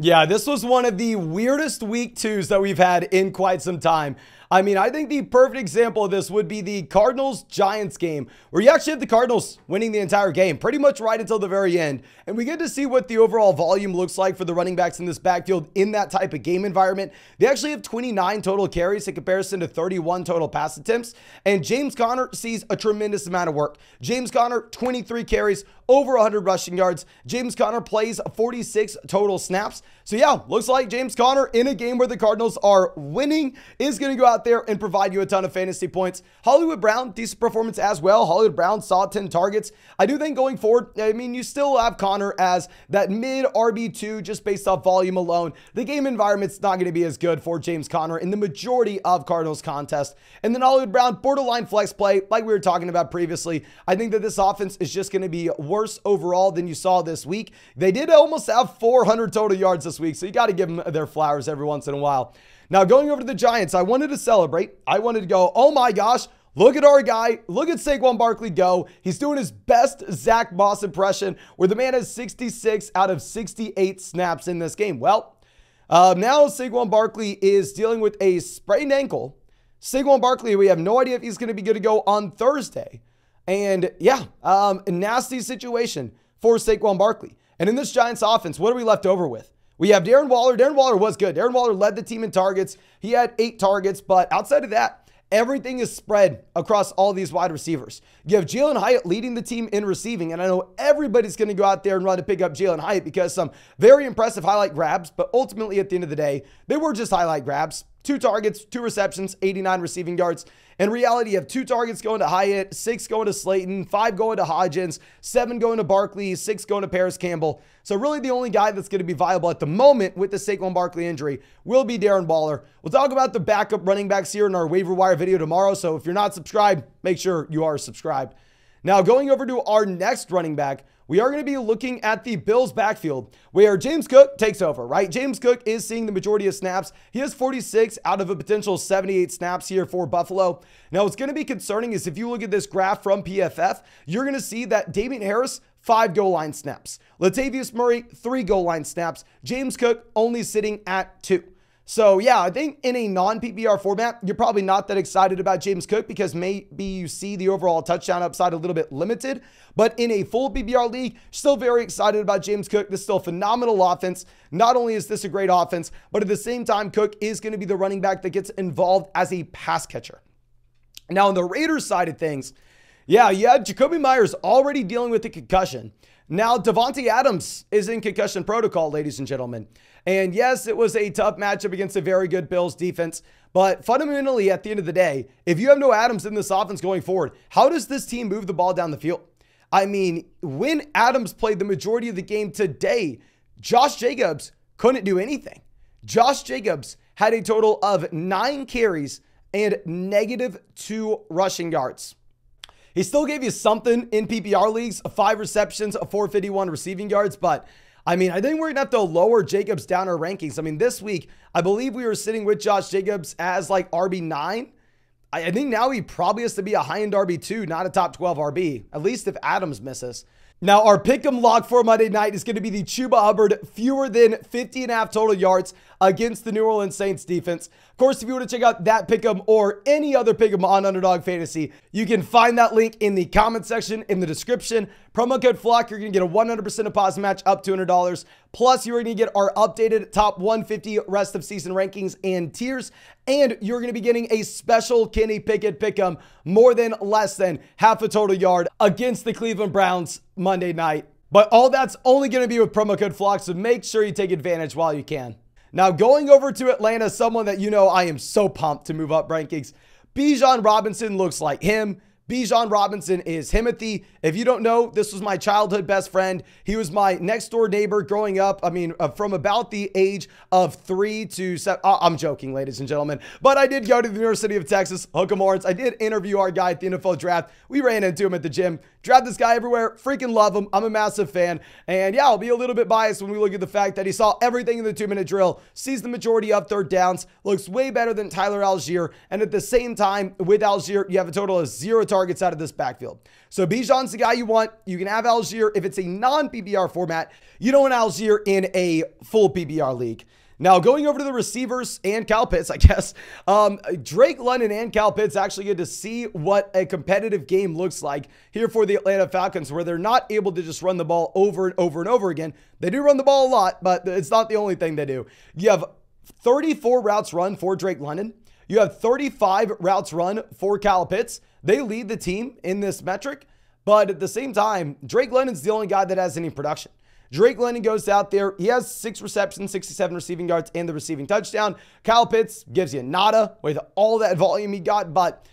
Yeah, this was one of the weirdest week twos that we've had in quite some time. I mean, I think the perfect example of this would be the Cardinals-Giants game, where you actually have the Cardinals winning the entire game, pretty much right until the very end. And we get to see what the overall volume looks like for the running backs in this backfield in that type of game environment. They actually have 29 total carries in comparison to 31 total pass attempts. And James Conner sees a tremendous amount of work. James Conner, 23 carries, over 100 rushing yards. James Conner plays 46 total snaps. So yeah, looks like James Conner in a game where the Cardinals are winning is going to go out there and provide you a ton of fantasy points. Hollywood Brown, decent performance as well. Hollywood Brown saw 10 targets. I do think going forward, I mean, you still have Conner as that mid RB2 just based off volume alone. The game environment's not going to be as good for James Conner in the majority of Cardinals contests. And then Hollywood Brown, borderline flex play like we were talking about previously. I think that this offense is just going to be worse overall than you saw this week. They did almost have 400 total yards this week, so you got to give them their flowers every once in a while. Now, going over to the Giants, I wanted to celebrate. I wanted to go, oh my gosh, look at our guy. Look at Saquon Barkley go. He's doing his best Zach Moss impression, where the man has 66 out of 68 snaps in this game. Well, now Saquon Barkley is dealing with a sprained ankle. Saquon Barkley, we have no idea if he's going to be good to go on Thursday. And yeah, a nasty situation for Saquon Barkley. And in this Giants offense, what are we left over with? We have Darren Waller. Darren Waller was good. Darren Waller led the team in targets. He had 8 targets, but outside of that, everything is spread across all these wide receivers. You have Jalen Hyatt leading the team in receiving, and I know everybody's going to go out there and run to pick up Jalen Hyatt because some very impressive highlight grabs, but ultimately at the end of the day, they were just highlight grabs. 2 targets, 2 receptions, 89 receiving yards. In reality, you have 2 targets going to Hyatt, 6 going to Slayton, 5 going to Hodgins, 7 going to Barkley, 6 going to Paris Campbell. So really the only guy that's going to be viable at the moment with the Saquon Barkley injury will be Darren Waller. We'll talk about the backup running backs here in our waiver wire video tomorrow. So if you're not subscribed, make sure you are subscribed. Now going over to our next running back, we are going to be looking at the Bills backfield where James Cook takes over, right? James Cook is seeing the majority of snaps. He has 46 out of a potential 78 snaps here for Buffalo. Now, what's going to be concerning is if you look at this graph from PFF, you're going to see that Damian Harris, 5 goal line snaps. Latavius Murray, 3 goal line snaps. James Cook only sitting at 2. So yeah, I think in a non-PPR format, you're probably not that excited about James Cook because maybe you see the overall touchdown upside a little bit limited. But in a full PPR league, still very excited about James Cook. This is still a phenomenal offense. Not only is this a great offense, but at the same time, Cook is going to be the running back that gets involved as a pass catcher. Now on the Raiders side of things, yeah, you have Jacoby Myers already dealing with the concussion. Now, Davante Adams is in concussion protocol, ladies and gentlemen. And yes, it was a tough matchup against a very good Bills defense. But fundamentally, at the end of the day, if you have no Adams in this offense going forward, how does this team move the ball down the field? I mean, when Adams played the majority of the game today, Josh Jacobs couldn't do anything. Josh Jacobs had a total of 9 carries and -2 rushing yards. He still gave you something in PPR leagues, 5 receptions, 451 receiving yards. But I mean, I think we're going to have to lower Jacobs down our rankings. I mean, this week, I believe we were sitting with Josh Jacobs as like RB9. I think now he probably has to be a high-end RB2, not a top 12 RB, at least if Adams misses. Now, our pick'em lock for Monday night is going to be the Chuba Hubbard, fewer than 50.5 total yards against the New Orleans Saints defense. Of course, if you want to check out that pick'em or any other pick'em on Underdog Fantasy, you can find that link in the comment section in the description. Promo code FLOCK, you're going to get a 100% deposit match up to $200. Plus, you're going to get our updated top 150 rest of season rankings and tiers. And you're going to be getting a special Kenny Pickett pick'em, more than less than half a total yard against the Cleveland Browns Monday night. But all that's only going to be with promo code FLOCK, so make sure you take advantage while you can. Now, going over to Atlanta, someone that you know I am so pumped to move up rankings. Bijan Robinson looks like him. Bijan Robinson is Himothy. If you don't know, this was my childhood best friend. He was my next door neighbor growing up. I mean, from about the age of 3 to 7. I'm joking, ladies and gentlemen. But I did go to the University of Texas, Hook'em Horns. I did interview our guy at the NFL draft. We ran into him at the gym. Draft this guy everywhere. Freaking love him. I'm a massive fan. And yeah, I'll be a little bit biased when we look at the fact that he saw everything in the 2-minute drill, sees the majority of third downs, looks way better than Tyler Algier. And at the same time, with Algier, you have a total of 0 targets targets out of this backfield. So Bijan's the guy you want. You can have Algier if it's a non-PPR format. You don't want Algier in a full PPR league. Now, going over to the receivers and Kyle Pitts, I guess, Drake London and Kyle Pitts actually get to see what a competitive game looks like here for the Atlanta Falcons, where they're not able to just run the ball over and over and over again. They do run the ball a lot, but it's not the only thing they do. You have 34 routes run for Drake London. You have 35 routes run for Kyle Pitts. They lead the team in this metric, but at the same time, Drake London's the only guy that has any production. Drake London goes out there. He has 6 receptions, 67 receiving yards, and the receiving touchdown. Kyle Pitts gives you nada with all that volume he got. But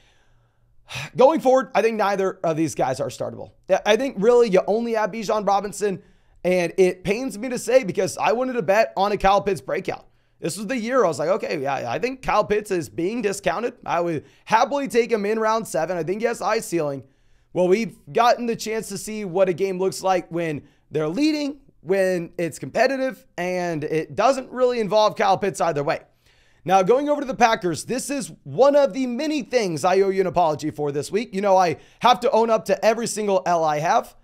going forward, I think neither of these guys are startable. I think really you only have Bijan Robinson, and it pains me to say because I wanted to bet on a Kyle Pitts breakout. This was the year I was like, okay, yeah, I think Kyle Pitts is being discounted. I would happily take him in round 7. I think he has high ceiling. Well, we've gotten the chance to see what a game looks like when they're leading, when it's competitive, and it doesn't really involve Kyle Pitts either way. Now, going over to the Packers, this is one of the many things I owe you an apology for this week. You know, I have to own up to every single L I have.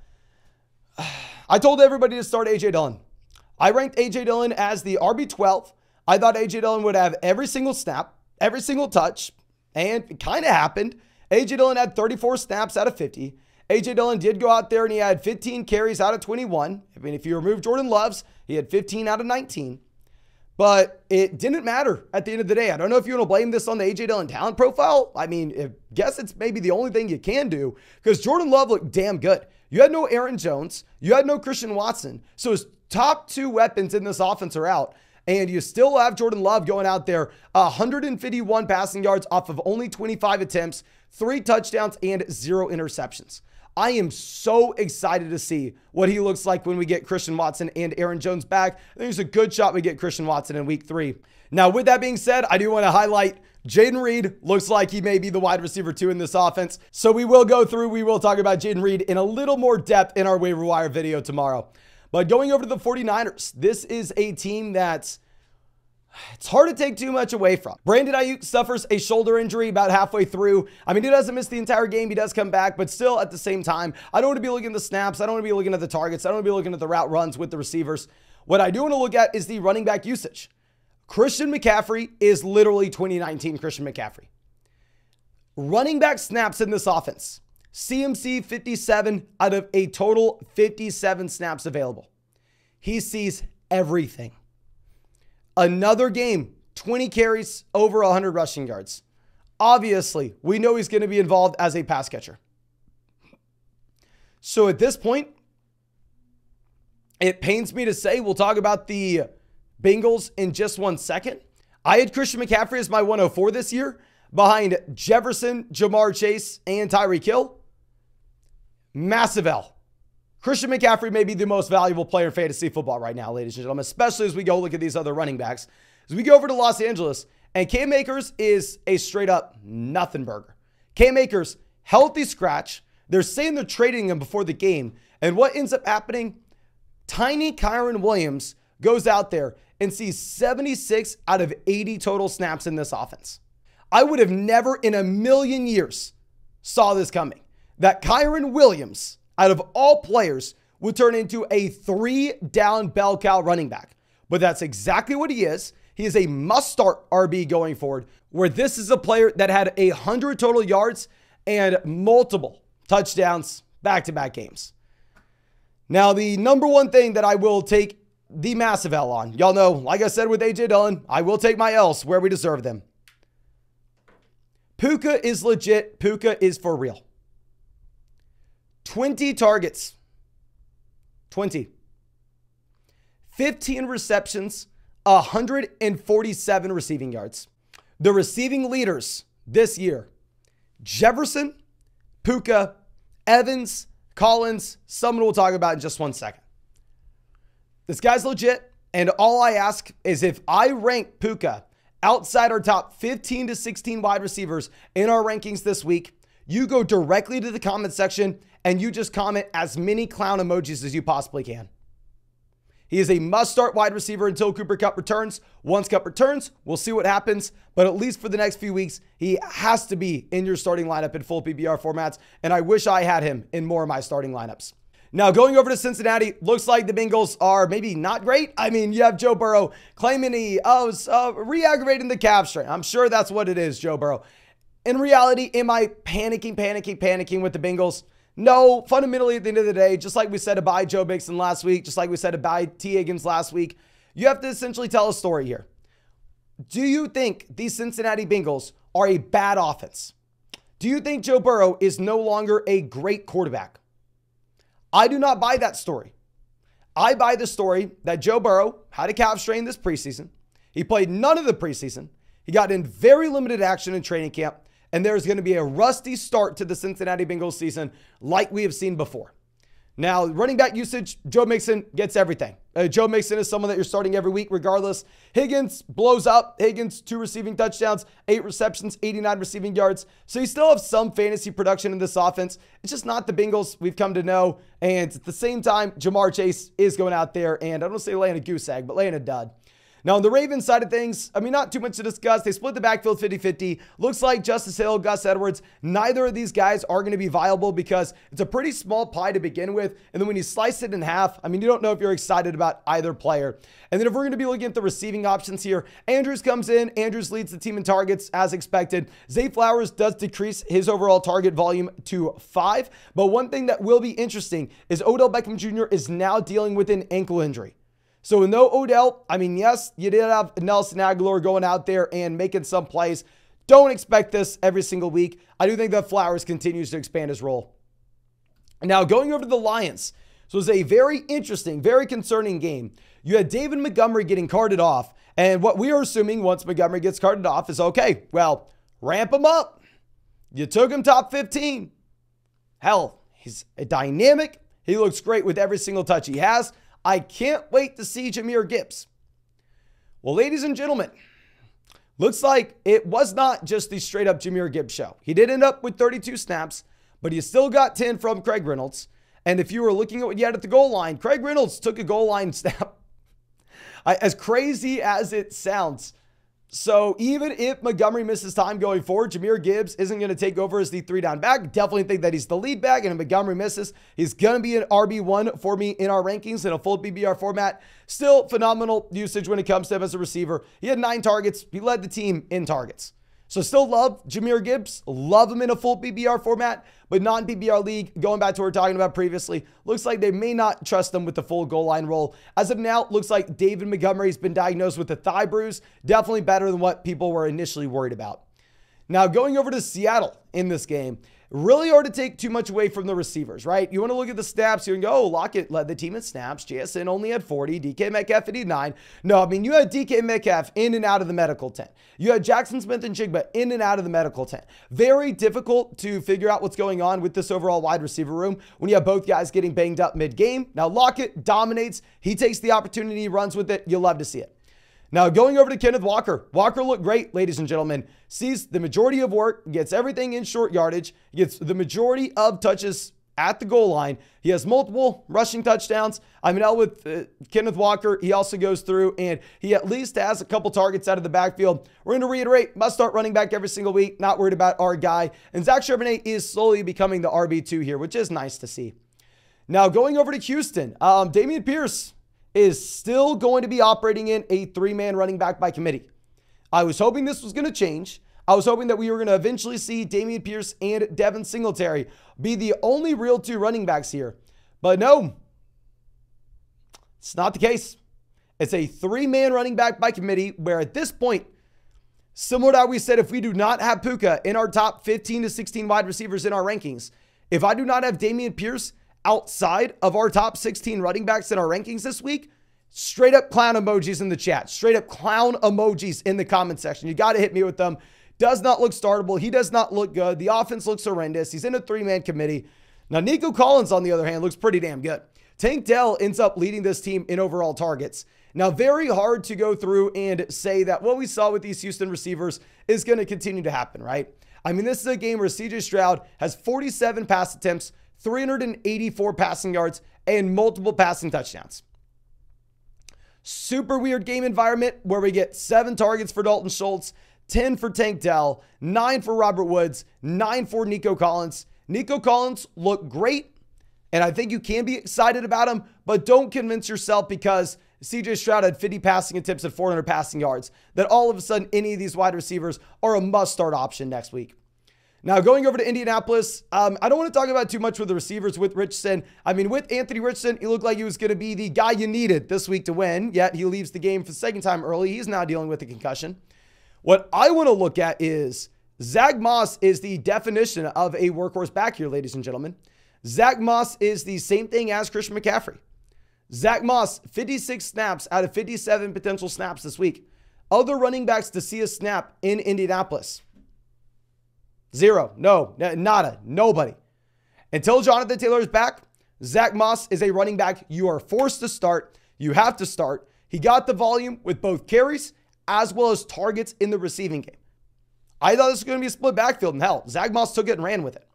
I told everybody to start AJ Dillon. I ranked AJ Dillon as the RB12. I thought AJ Dillon would have every single snap, every single touch, and it kind of happened. AJ Dillon had 34 snaps out of 50. AJ Dillon did go out there and he had 15 carries out of 21. I mean, if you remove Jordan Love's, he had 15 out of 19. But it didn't matter at the end of the day. I don't know if you want to blame this on the AJ Dillon talent profile. I mean, I guess it's maybe the only thing you can do because Jordan Love looked damn good. You had no Aaron Jones. You had no Christian Watson. So his top 2 weapons in this offense are out. And you still have Jordan Love going out there, 151 passing yards off of only 25 attempts, 3 touchdowns, and 0 interceptions. I am so excited to see what he looks like when we get Christian Watson and Aaron Jones back. I think it's a good shot we get Christian Watson in week 3. Now, with that being said, I do want to highlight Jayden Reed. Looks like he may be the wide receiver 2 in this offense. So we will go through, we will talk about Jayden Reed in a little more depth in our waiver wire video tomorrow. But going over to the 49ers, this is a team that's it's hard to take too much away from. Brandon Ayuk suffers a shoulder injury about halfway through. I mean, he doesn't miss the entire game. He does come back, but still at the same time, I don't want to be looking at the snaps. I don't want to be looking at the targets. I don't want to be looking at the route runs with the receivers. What I do want to look at is the running back usage. Christian McCaffrey is literally 2019 Christian McCaffrey. Running back snaps in this offense. CMC 57 out of a total 57 snaps available. He sees everything. Another game, 20 carries, over 100 rushing yards. Obviously, we know he's going to be involved as a pass catcher. So at this point, it pains me to say, we'll talk about the Bengals in just one second. I had Christian McCaffrey as my 104 this year behind Jefferson, Ja'Marr Chase, and Tyreek Hill. Massive L. Christian McCaffrey may be the most valuable player in fantasy football right now, ladies and gentlemen, especially as we go look at these other running backs. As we go over to Los Angeles, and Cam Akers is a straight-up nothing burger. Cam Akers, healthy scratch. They're saying they're trading him before the game. And what ends up happening? Tiny Kyren Williams goes out there and sees 76 out of 80 total snaps in this offense. I would have never in a million years saw this coming. That Kyren Williams, out of all players, would turn into a 3-down bell cow running back. But that's exactly what he is. He is a must-start RB going forward, where this is a player that had 100 total yards and multiple touchdowns back-to-back games. Now, the number one thing that I will take the massive L on, y'all know, like I said with AJ Dillon, I will take my L's where we deserve them. Puka is legit. Puka is for real. 20 targets. 20. 15 receptions. 147 receiving yards. The receiving leaders this year. Jefferson, Puka, Evans, Collins. Someone we'll talk about in just one second. This guy's legit. And all I ask is if I rank Puka outside our top 15 to 16 wide receivers in our rankings this week, you go directly to the comment section and you just comment as many clown emojis as you possibly can. He is a must-start wide receiver until Cooper Kupp returns. Once Kupp returns, we'll see what happens. But at least for the next few weeks, he has to be in your starting lineup in full PPR formats. And I wish I had him in more of my starting lineups. Now, going over to Cincinnati, looks like the Bengals are maybe not great. I mean, you have Joe Burrow claiming he was re-aggravating the calf strain. I'm sure that's what it is, Joe Burrow. In reality, am I panicking with the Bengals? No, fundamentally at the end of the day, just like we said about Joe Mixon last week, just like we said about T. Higgins last week, you have to essentially tell a story here. Do you think these Cincinnati Bengals are a bad offense? Do you think Joe Burrow is no longer a great quarterback? I do not buy that story. I buy the story that Joe Burrow had a calf strain this preseason. He played none of the preseason. He got in very limited action in training camp. And there's going to be a rusty start to the Cincinnati Bengals season like we have seen before. Now, running back usage, Joe Mixon gets everything. Joe Mixon is someone that you're starting every week regardless. Higgins blows up. Higgins, 2 receiving touchdowns, 8 receptions, 89 receiving yards. So you still have some fantasy production in this offense. It's just not the Bengals we've come to know. And at the same time, Ja'Marr Chase is going out there and I don't say laying a goose egg, but laying a dud. Now, on the Ravens side of things, I mean, not too much to discuss. They split the backfield 50-50. Looks like Justice Hill, Gus Edwards, neither of these guys are going to be viable because it's a pretty small pie to begin with. And then when you slice it in half, I mean, you don't know if you're excited about either player. And then if we're going to be looking at the receiving options here, Andrews comes in. Andrews leads the team in targets as expected. Zay Flowers does decrease his overall target volume to 5. But one thing that will be interesting is Odell Beckham Jr. is now dealing with an ankle injury. So no Odell, I mean, yes, you did have Nelson Aguilar going out there and making some plays. Don't expect this every single week. I do think that Flowers continues to expand his role. Now, going over to the Lions. So it's a very interesting, very concerning game. You had David Montgomery getting carted off. And what we are assuming once Montgomery gets carted off is, okay, well, ramp him up. You took him top 15. Hell, he's a dynamic. He looks great with every single touch he has. I can't wait to see Jahmyr Gibbs. Well, ladies and gentlemen, looks like it was not just the straight up Jahmyr Gibbs show. He did end up with 32 snaps, but he still got 10 from Craig Reynolds. And if you were looking at what you had at the goal line, Craig Reynolds took a goal line snap. As crazy as it sounds. So even if Montgomery misses time going forward, Jahmyr Gibbs isn't going to take over as the 3-down back. Definitely think that he's the lead back, and if Montgomery misses, he's going to be an RB1 for me in our rankings in a full PPR format. Still phenomenal usage when it comes to him as a receiver. He had 9 targets. He led the team in targets. So still love Jahmyr Gibbs, love him in a full PPR format, but non-PPR league, going back to what we were talking about previously, looks like they may not trust them with the full goal line role. As of now, looks like David Montgomery's been diagnosed with a thigh bruise, definitely better than what people were initially worried about. Now, going over to Seattle in this game, really hard to take too much away from the receivers, right? You want to look at the snaps, you can go, oh, Lockett led the team in snaps, JSN only had 40, DK Metcalf had 9. No, I mean, you had DK Metcalf in and out of the medical tent. You had Jackson Smith and Jigba in and out of the medical tent. Very difficult to figure out what's going on with this overall wide receiver room when you have both guys getting banged up mid-game. Now, Lockett dominates. He takes the opportunity, runs with it. You'll love to see it. Now, going over to Kenneth Walker. Walker looked great, ladies and gentlemen. Sees the majority of work, gets everything in short yardage, gets the majority of touches at the goal line. He has multiple rushing touchdowns. I mean, with Kenneth Walker, he also goes through and he at least has a couple targets out of the backfield. We're going to reiterate, must start running back every single week. Not worried about our guy. And Zach Charbonnet is slowly becoming the RB2 here, which is nice to see. Now, going over to Houston, Dameon Pierce is still going to be operating in a 3-man running back by committee. I was hoping this was going to change. I was hoping that we were going to eventually see Dameon Pierce and Devin Singletary be the only real 2 running backs here. But no, it's not the case. It's a 3-man running back by committee where at this point, similar to how we said if we do not have Puka in our top 15 to 16 wide receivers in our rankings, if I do not have Dameon Pierce outside of our top 16 running backs in our rankings this week, straight up clown emojis in the chat, straight up clown emojis in the comment section. You got to hit me with them. Does not look startable. He does not look good. The offense looks horrendous. He's in a 3-man committee. Now, Nico Collins, on the other hand, looks pretty damn good. Tank Dell ends up leading this team in overall targets. Now, very hard to go through and say that what we saw with these Houston receivers is going to continue to happen, right? I mean, this is a game where CJ Stroud has 47 pass attempts, 384 passing yards, and multiple passing touchdowns. Super weird game environment where we get 7 targets for Dalton Schultz, 10 for Tank Dell, 9 for Robert Woods, 9 for Nico Collins. Nico Collins looked great, and I think you can be excited about him, but don't convince yourself because CJ Stroud had 50 passing attempts at 400 passing yards that all of a sudden any of these wide receivers are a must-start option next week. Now, going over to Indianapolis, I don't want to talk about too much with the receivers with Richardson. I mean, with Anthony Richardson, he looked like he was going to be the guy you needed this week to win, yet he leaves the game for the second time early. He's now dealing with a concussion. What I want to look at is Zach Moss is the definition of a workhorse back here, ladies and gentlemen. Zach Moss is the same thing as Christian McCaffrey. Zach Moss, 56 snaps out of 57 potential snaps this week. Other running backs to see a snap in Indianapolis. Zero. No. Nada. Nobody. Until Jonathan Taylor is back, Zach Moss is a running back you are forced to start. You have to start. He got the volume with both carries as well as targets in the receiving game. I thought this was going to be a split backfield, and hell, Zach Moss took it and ran with it.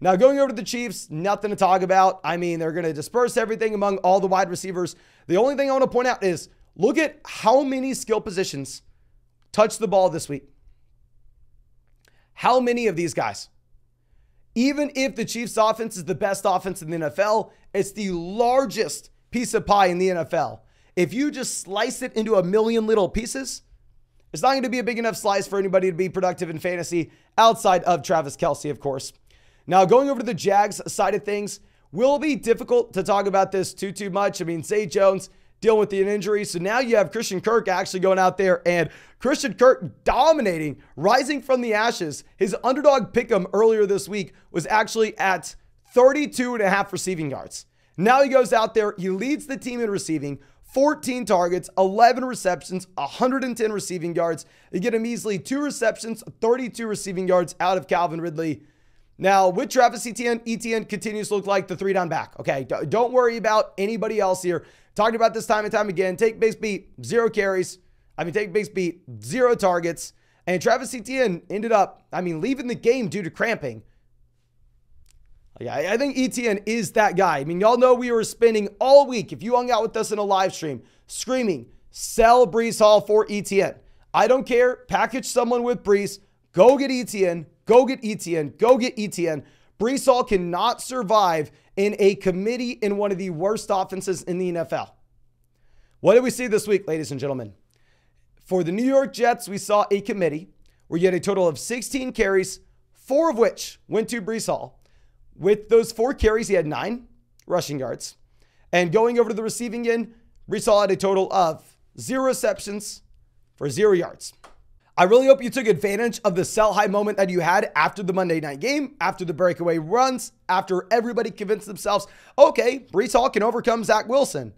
Now, going over to the Chiefs, nothing to talk about. I mean, they're going to disperse everything among all the wide receivers. The only thing I want to point out is look at how many skill positions touched the ball this week. How many of these guys? Even if the Chiefs offense is the best offense in the NFL, it's the largest piece of pie in the NFL. If you just slice it into a million little pieces, it's not going to be a big enough slice for anybody to be productive in fantasy outside of Travis Kelce, of course. Now, going over to the Jags side of things, will be difficult to talk about this too much. I mean, Zay Jones dealing with an injury. So now you have Christian Kirk actually going out there, and Christian Kirk dominating, rising from the ashes. His underdog pick'em earlier this week was actually at 32.5 receiving yards. Now he goes out there, he leads the team in receiving, 14 targets, 11 receptions, 110 receiving yards. You get him easily 2 receptions, 32 receiving yards out of Calvin Ridley. Now, with Travis Etienne, Etienne continues to look like the 3-down back. Okay, don't worry about anybody else here. Talked about this time and time again. Take base beat, 0 carries. I mean, take base beat, 0 targets. And Travis Etienne ended up, I mean, leaving the game due to cramping. Yeah, I think Etienne is that guy. I mean, y'all know we were spending all week, if you hung out with us in a live stream, screaming, sell Breece Hall for Etienne. I don't care. Package someone with Breece. Go get Etienne. Go get Etienne. Go get Etienne. Breece Hall cannot survive in a committee in one of the worst offenses in the NFL. What did we see this week, ladies and gentlemen? For the New York Jets, we saw a committee where you had a total of 16 carries, 4 of which went to Breece Hall. With those 4 carries, he had 9 rushing yards. And going over to the receiving end, Breece Hall had a total of 0 receptions for 0 yards. I really hope you took advantage of the sell high moment that you had after the Monday night game, after the breakaway runs, after everybody convinced themselves, okay, Breece Hall can overcome Zach Wilson.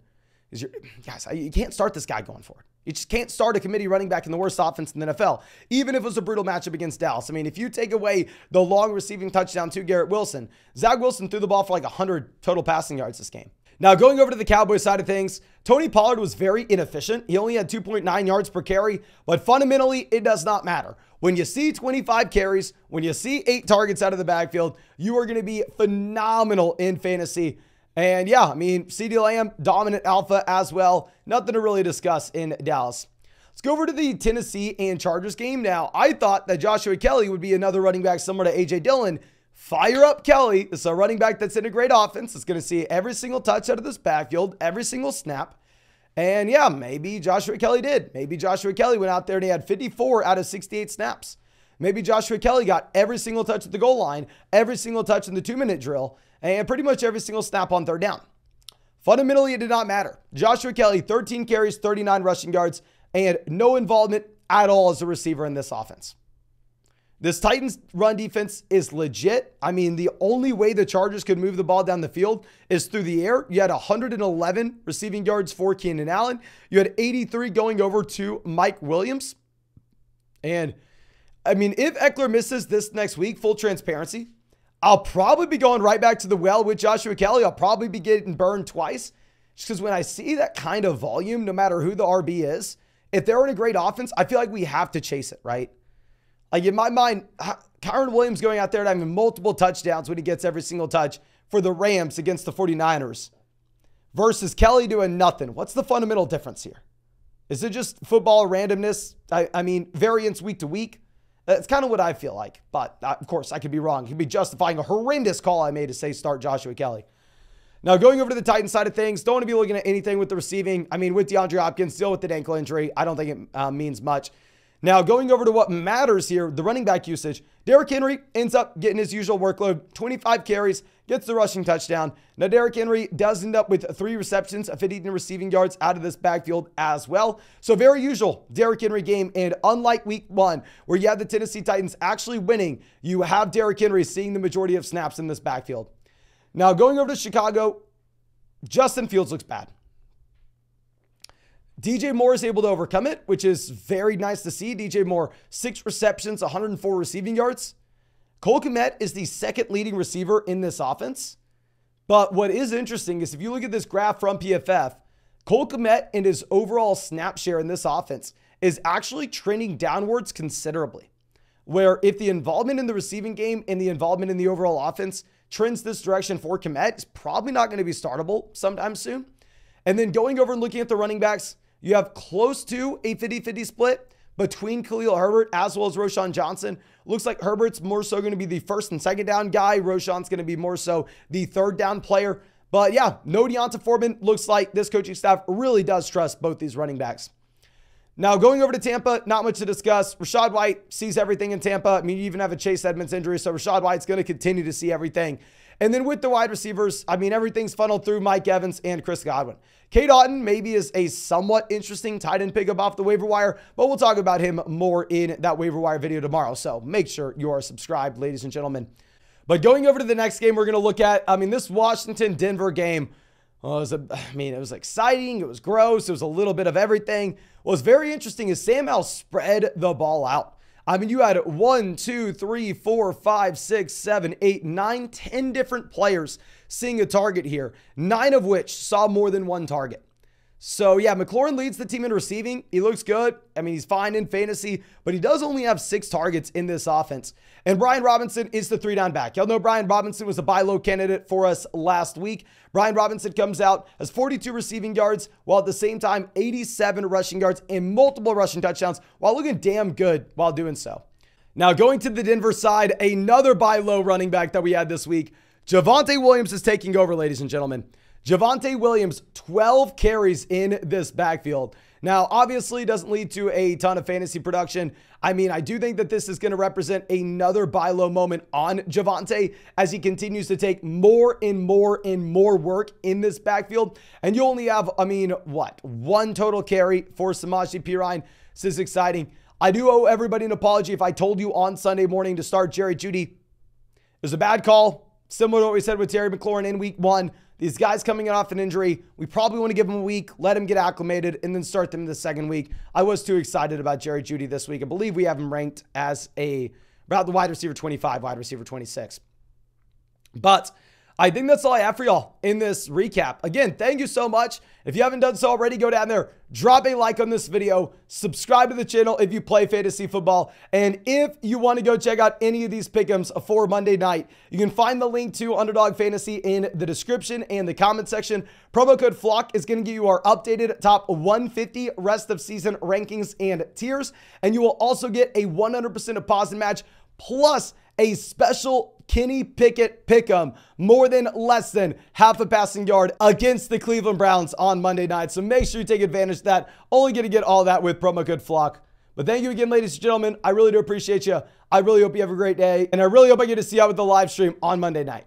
Guys, you can't start this guy going forward. You just can't start a committee running back in the worst offense in the NFL, even if it was a brutal matchup against Dallas. I mean, if you take away the long receiving touchdown to Garrett Wilson, Zach Wilson threw the ball for like 100 total passing yards this game. Now, going over to the Cowboys side of things, Tony Pollard was very inefficient. He only had 2.9 yards per carry, but fundamentally, it does not matter. When you see 25 carries, when you see 8 targets out of the backfield, you are going to be phenomenal in fantasy. And yeah, I mean, CeeDee Lamb, dominant alpha as well. Nothing to really discuss in Dallas. Let's go over to the Tennessee and Chargers game now. I thought that Joshua Kelly would be another running back similar to AJ Dillon. Fire up Kelly. It's a running back that's in a great offense. It's going to see every single touch out of this backfield, every single snap. And yeah, maybe Joshua Kelly did. Maybe Joshua Kelly went out there and he had 54 out of 68 snaps. Maybe Joshua Kelly got every single touch at the goal line, every single touch in the 2-minute drill, and pretty much every single snap on 3rd down. Fundamentally, it did not matter. Joshua Kelly, 13 carries, 39 rushing yards, and no involvement at all as a receiver in this offense. This Titans run defense is legit. I mean, the only way the Chargers could move the ball down the field is through the air. You had 111 receiving yards for Keenan Allen. You had 83 going over to Mike Williams. And I mean, if Eckler misses this next week, full transparency, I'll probably be going right back to the well with Joshua Kelly. I'll probably be getting burned twice just because when I see that kind of volume, no matter who the RB is, if they're in a great offense, I feel like we have to chase it, right? Like in my mind, Kyren Williams going out there and having multiple touchdowns when he gets every single touch for the Rams against the 49ers versus Kelly doing nothing. What's the fundamental difference here? Is it just football randomness? I mean, variance week to week? That's kind of what I feel like. But, of course, I could be wrong. He'd be justifying a horrendous call I made to say start Joshua Kelly. Now, going over to the Titans side of things, don't want to be looking at anything with the receiving. I mean, with DeAndre Hopkins, still with an ankle injury, I don't think it means much. Now, going over to what matters here, the running back usage. Derrick Henry ends up getting his usual workload, 25 carries, gets the rushing touchdown. Now, Derrick Henry does end up with 3 receptions, 15 receiving yards out of this backfield as well. So, very usual Derrick Henry game. And unlike week one, where you have the Tennessee Titans actually winning, you have Derrick Henry seeing the majority of snaps in this backfield. Now, going over to Chicago, Justin Fields looks bad. DJ Moore is able to overcome it, which is very nice to see. DJ Moore, 6 receptions, 104 receiving yards. Cole Kmet is the second leading receiver in this offense. But what is interesting is if you look at this graph from PFF, Cole Kmet and his overall snap share in this offense is actually trending downwards considerably. Where if the involvement in the receiving game and the involvement in the overall offense trends this direction for Kmet, it's probably not going to be startable sometime soon. And then going over and looking at the running backs, you have close to a 50-50 split between Khalil Herbert as well as Roschon Johnson. Looks like Herbert's more so going to be the first and second down guy. Roschon's going to be more so the third down player. But yeah, no Deonta Foreman. Looks like this coaching staff really does trust both these running backs. Now, going over to Tampa, not much to discuss. Rachaad White sees everything in Tampa. I mean, you even have a Chase Edmonds injury, so Rachaad White's going to continue to see everything. And then with the wide receivers, I mean, everything's funneled through Mike Evans and Chris Godwin. Cade Otton maybe is a somewhat interesting tight end pickup off the waiver wire, but we'll talk about him more in that waiver wire video tomorrow. So make sure you are subscribed, ladies and gentlemen. But going over to the next game we're going to look at, I mean, this Washington-Denver game, well, it was exciting. It was gross. It was a little bit of everything. What was very interesting is Sam Howell spread the ball out. I mean, you had 1, 2, 3, 4, 5, 6, 7, 8, 9, 10 different players seeing a target here, 9 of which saw more than 1 target. So, yeah, McLaurin leads the team in receiving. He looks good. I mean, he's fine in fantasy, but he does only have 6 targets in this offense. And Brian Robinson is the 3-down back. Y'all know Brian Robinson was a buy low candidate for us last week. Brian Robinson comes out, has 42 receiving yards, while at the same time, 87 rushing yards and multiple rushing touchdowns while looking damn good while doing so. Now, going to the Denver side, another buy low running back that we had this week. Javonte Williams is taking over, ladies and gentlemen. Javonte Williams, 12 carries in this backfield. Now, obviously, doesn't lead to a ton of fantasy production. I mean, I do think that this is going to represent another buy low moment on Javonte as he continues to take more and more and more work in this backfield. And you only have, I mean, what? 1 total carry for Samaje Perine. This is exciting. I do owe everybody an apology if I told you on Sunday morning to start Jerry Jeudy. It was a bad call, similar to what we said with Terry McLaurin in week one. These guys coming off an injury, we probably want to give them a week, let them get acclimated, and then start them the second week. I was too excited about Jerry Jeudy this week. I believe we have him ranked as about the wide receiver 25, wide receiver 26. But I think that's all I have for y'all in this recap. Again, thank you so much. If you haven't done so already, go down there, drop a like on this video, subscribe to the channel if you play fantasy football. And if you want to go check out any of these pick'ems for Monday night, you can find the link to Underdog Fantasy in the description and the comment section. Promo code FLOCK is going to give you our updated top 150 rest of season rankings and tiers. And you will also get a 100% deposit match plus a special Kenny Pickett pick'em, more than less than half a passing yard against the Cleveland Browns on Monday night. So make sure you take advantage of that. Only going to get all that with promo code FLOCK. But thank you again, ladies and gentlemen. I really do appreciate you. I really hope you have a great day. And I really hope I get to see you out with the live stream on Monday night.